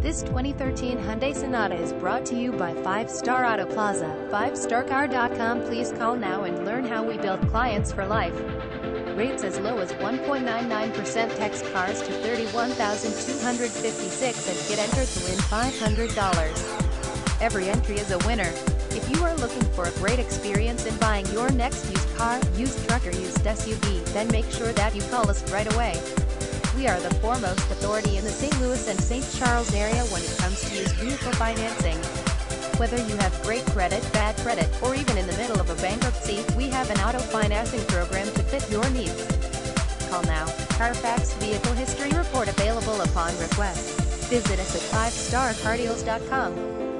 This 2013 Hyundai Sonata is brought to you by 5 Star Auto Plaza, 5starcar.com. Please call now and learn how we build clients for life. Rates as low as 1.99%. Text cars to 31,256 and get entered to win $500. Every entry is a winner. If you are looking for a great experience in buying your next used car, used truck or used SUV, then make sure that you call us right away. We are the foremost authority in the St. Louis and St. Charles area when it comes to used vehicle financing. Whether you have great credit, bad credit, or even in the middle of a bankruptcy, we have an auto financing program to fit your needs. Call now. Carfax Vehicle History Report available upon request. Visit us at 5starcardeals.com.